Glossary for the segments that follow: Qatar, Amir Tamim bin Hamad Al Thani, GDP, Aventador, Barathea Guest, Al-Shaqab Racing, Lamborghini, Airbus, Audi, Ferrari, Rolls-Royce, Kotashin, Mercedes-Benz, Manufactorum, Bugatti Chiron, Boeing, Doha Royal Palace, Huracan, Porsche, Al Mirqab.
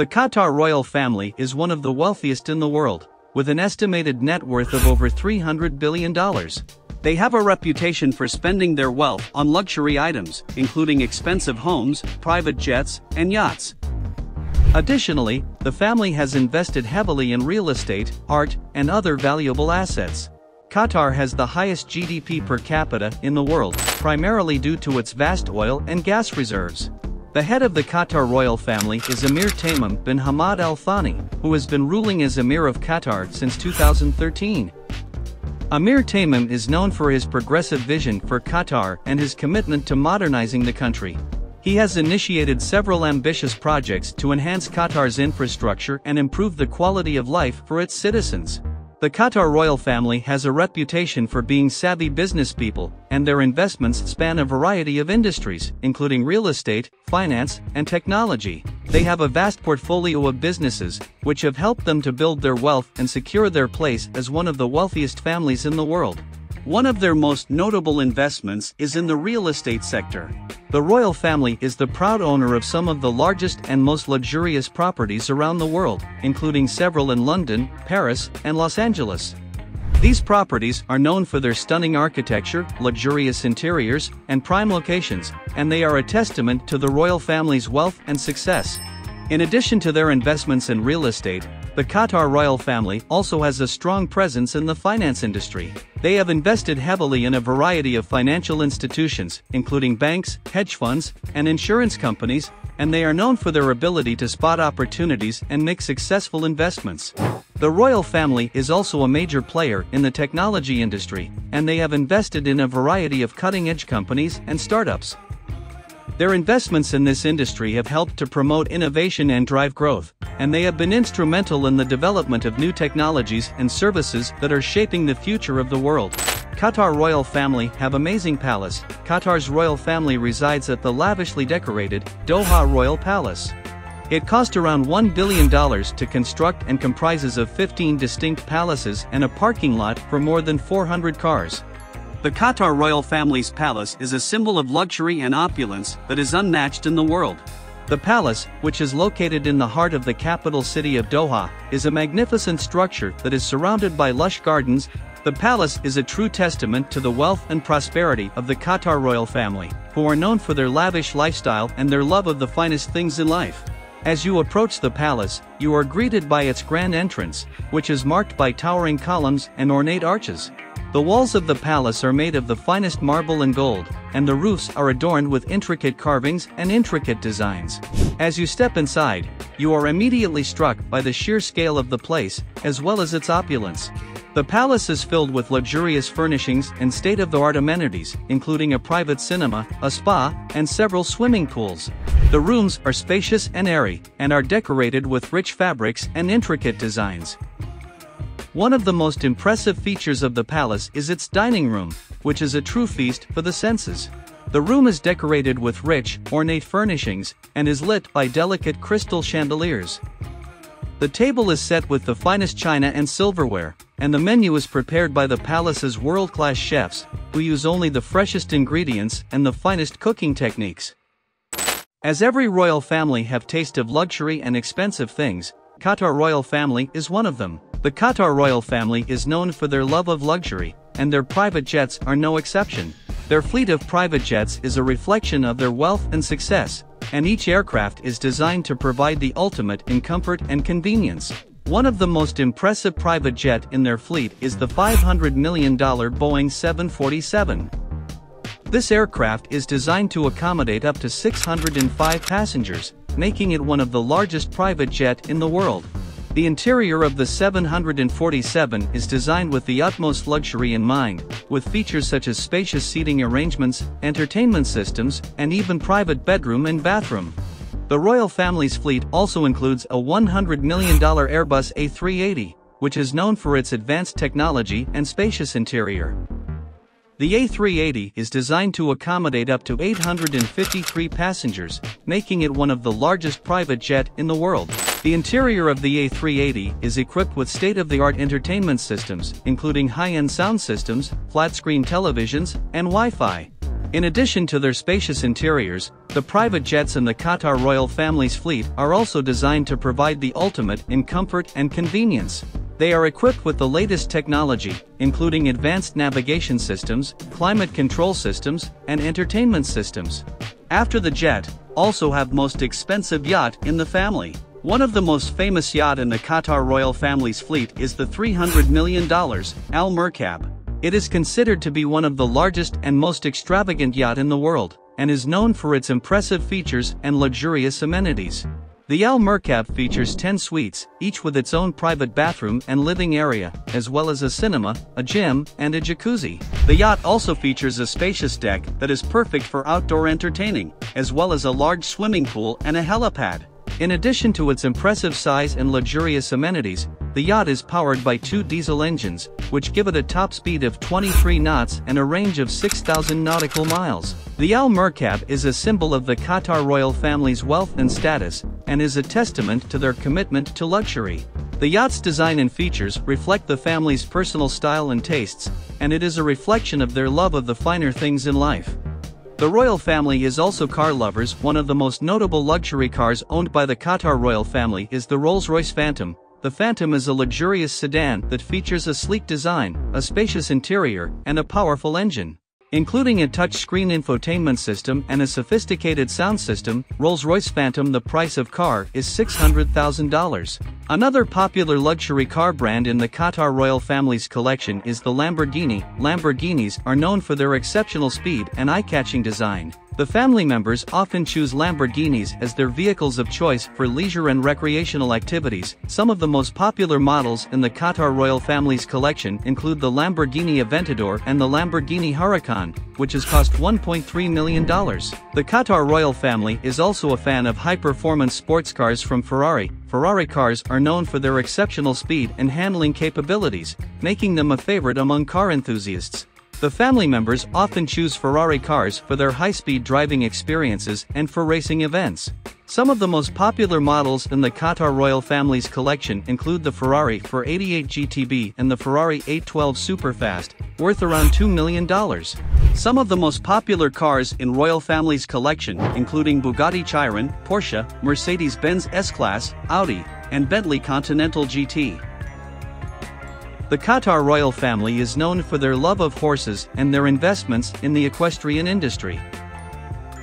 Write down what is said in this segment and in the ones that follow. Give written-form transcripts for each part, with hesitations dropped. The Qatar royal family is one of the wealthiest in the world, with an estimated net worth of over $300 billion. They have a reputation for spending their wealth on luxury items, including expensive homes, private jets, and yachts. Additionally, the family has invested heavily in real estate, art, and other valuable assets. Qatar has the highest GDP per capita in the world, primarily due to its vast oil and gas reserves. The head of the Qatar royal family is Amir Tamim bin Hamad Al Thani, who has been ruling as Amir of Qatar since 2013. Amir Tamim is known for his progressive vision for Qatar and his commitment to modernizing the country. He has initiated several ambitious projects to enhance Qatar's infrastructure and improve the quality of life for its citizens. The Qatar royal family has a reputation for being savvy business people, and their investments span a variety of industries, including real estate, finance, and technology. They have a vast portfolio of businesses, which have helped them to build their wealth and secure their place as one of the wealthiest families in the world. One of their most notable investments is in the real estate sector. The royal family is the proud owner of some of the largest and most luxurious properties around the world, including several in London, Paris, and Los Angeles. These properties are known for their stunning architecture, luxurious interiors, and prime locations, and they are a testament to the royal family's wealth and success. In addition to their investments in real estate, the Qatar royal family also has a strong presence in the finance industry. They have invested heavily in a variety of financial institutions, including banks, hedge funds, and insurance companies, and they are known for their ability to spot opportunities and make successful investments. The royal family is also a major player in the technology industry, and they have invested in a variety of cutting-edge companies and startups. Their investments in this industry have helped to promote innovation and drive growth, and they have been instrumental in the development of new technologies and services that are shaping the future of the world. Qatar royal family have amazing palace. Qatar's royal family resides at the lavishly decorated Doha Royal Palace. It cost around $1 billion to construct and comprises of 15 distinct palaces and a parking lot for more than 400 cars. The Qatar royal family's palace is a symbol of luxury and opulence that is unmatched in the world. The palace, which is located in the heart of the capital city of Doha, is a magnificent structure that is surrounded by lush gardens. The palace is a true testament to the wealth and prosperity of the Qatar royal family, who are known for their lavish lifestyle and their love of the finest things in life. As you approach the palace, you are greeted by its grand entrance, which is marked by towering columns and ornate arches. The walls of the palace are made of the finest marble and gold, and the roofs are adorned with intricate carvings and intricate designs. As you step inside, you are immediately struck by the sheer scale of the place, as well as its opulence. The palace is filled with luxurious furnishings and state-of-the-art amenities, including a private cinema, a spa, and several swimming pools. The rooms are spacious and airy, and are decorated with rich fabrics and intricate designs. One of the most impressive features of the palace is its dining room, which is a true feast for the senses. The room is decorated with rich, ornate furnishings, and is lit by delicate crystal chandeliers. The table is set with the finest china and silverware, and the menu is prepared by the palace's world-class chefs, who use only the freshest ingredients and the finest cooking techniques. As every royal family have taste of luxury and expensive things, Qatar royal family is one of them. The Qatar royal family is known for their love of luxury, and their private jets are no exception. Their fleet of private jets is a reflection of their wealth and success, and each aircraft is designed to provide the ultimate in comfort and convenience. One of the most impressive private jet in their fleet is the $500 million Boeing 747. This aircraft is designed to accommodate up to 605 passengers, making it one of the largest private jet in the world. The interior of the 747 is designed with the utmost luxury in mind, with features such as spacious seating arrangements, entertainment systems, and even private bedroom and bathroom. The royal family's fleet also includes a $100 million Airbus A380, which is known for its advanced technology and spacious interior. The A380 is designed to accommodate up to 853 passengers, making it one of the largest private jet in the world. The interior of the A380 is equipped with state-of-the-art entertainment systems, including high-end sound systems, flat-screen televisions, and Wi-Fi. In addition to their spacious interiors, the private jets in the Qatar royal family's fleet are also designed to provide the ultimate in comfort and convenience. They are equipped with the latest technology, including advanced navigation systems, climate control systems, and entertainment systems. After the jet, also have most expensive yacht in the family. One of the most famous yacht in the Qatar royal family's fleet is the $300 million Al Mirqab. It is considered to be one of the largest and most extravagant yacht in the world, and is known for its impressive features and luxurious amenities. The Al Mirqab features 10 suites, each with its own private bathroom and living area, as well as a cinema, a gym, and a jacuzzi. The yacht also features a spacious deck that is perfect for outdoor entertaining, as well as a large swimming pool and a helipad. In addition to its impressive size and luxurious amenities, the yacht is powered by 2 diesel engines, which give it a top speed of 23 knots and a range of 6,000 nautical miles. The Al Mirqab is a symbol of the Qatar royal family's wealth and status, and is a testament to their commitment to luxury. The yacht's design and features reflect the family's personal style and tastes, and it is a reflection of their love of the finer things in life. The royal family is also car lovers. One of the most notable luxury cars owned by the Qatar royal family is the Rolls-Royce Phantom. The Phantom is a luxurious sedan that features a sleek design, a spacious interior, and a powerful engine. Including a touchscreen infotainment system and a sophisticated sound system, Rolls-Royce Phantom. The price of car is $600,000. Another popular luxury car brand in the Qatar royal family's collection is the Lamborghini. Lamborghinis are known for their exceptional speed and eye-catching design. The family members often choose Lamborghinis as their vehicles of choice for leisure and recreational activities. Some of the most popular models in the Qatar royal family's collection include the Lamborghini Aventador and the Lamborghini Huracan, which has cost $1.3 million. The Qatar royal family is also a fan of high-performance sports cars from Ferrari. Ferrari cars are known for their exceptional speed and handling capabilities, making them a favorite among car enthusiasts. The family members often choose Ferrari cars for their high-speed driving experiences and for racing events. Some of the most popular models in the Qatar royal family's collection include the Ferrari 488 GTB and the Ferrari 812 Superfast, worth around $2 million. Some of the most popular cars in royal family's collection, including Bugatti Chiron, Porsche, Mercedes-Benz S-Class, Audi, and Bentley Continental GT. The Qatar royal family is known for their love of horses and their investments in the equestrian industry.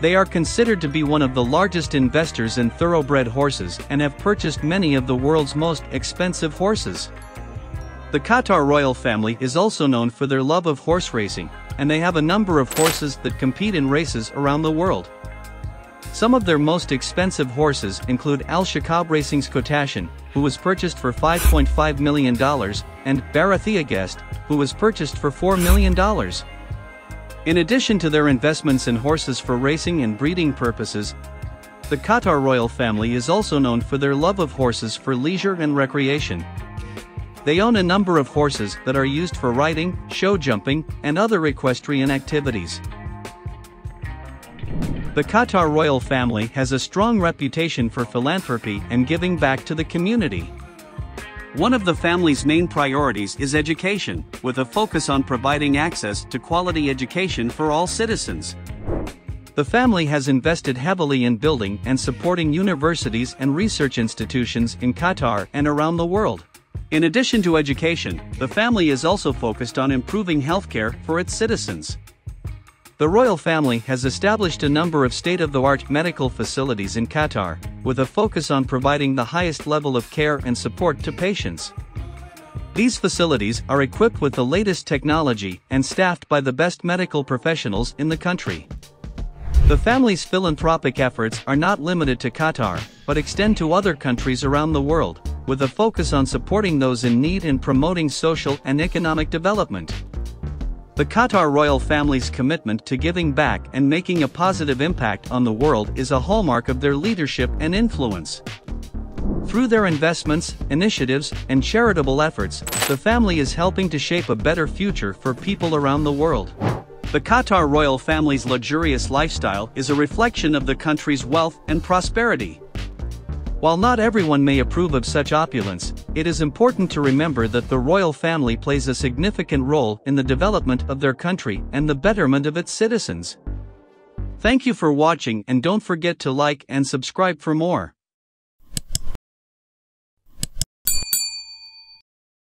They are considered to be one of the largest investors in thoroughbred horses and have purchased many of the world's most expensive horses. The Qatar royal family is also known for their love of horse racing, and they have a number of horses that compete in races around the world. Some of their most expensive horses include Al-Shaqab Racing's Kotashin, who was purchased for $5.5 million, and Barathea Guest, who was purchased for $4 million. In addition to their investments in horses for racing and breeding purposes, the Qatar royal family is also known for their love of horses for leisure and recreation. They own a number of horses that are used for riding, show jumping, and other equestrian activities. The Qatar royal family has a strong reputation for philanthropy and giving back to the community. One of the family's main priorities is education, with a focus on providing access to quality education for all citizens. The family has invested heavily in building and supporting universities and research institutions in Qatar and around the world. In addition to education, the family is also focused on improving healthcare for its citizens. The royal family has established a number of state-of-the-art medical facilities in Qatar, with a focus on providing the highest level of care and support to patients. These facilities are equipped with the latest technology and staffed by the best medical professionals in the country. The family's philanthropic efforts are not limited to Qatar, but extend to other countries around the world, with a focus on supporting those in need and promoting social and economic development. The Qatar royal family's commitment to giving back and making a positive impact on the world is a hallmark of their leadership and influence. Through their investments, initiatives, and charitable efforts, the family is helping to shape a better future for people around the world. The Qatar royal family's luxurious lifestyle is a reflection of the country's wealth and prosperity. While not everyone may approve of such opulence, it is important to remember that the royal family plays a significant role in the development of their country and the betterment of its citizens. Thank you for watching and don't forget to like and subscribe for more.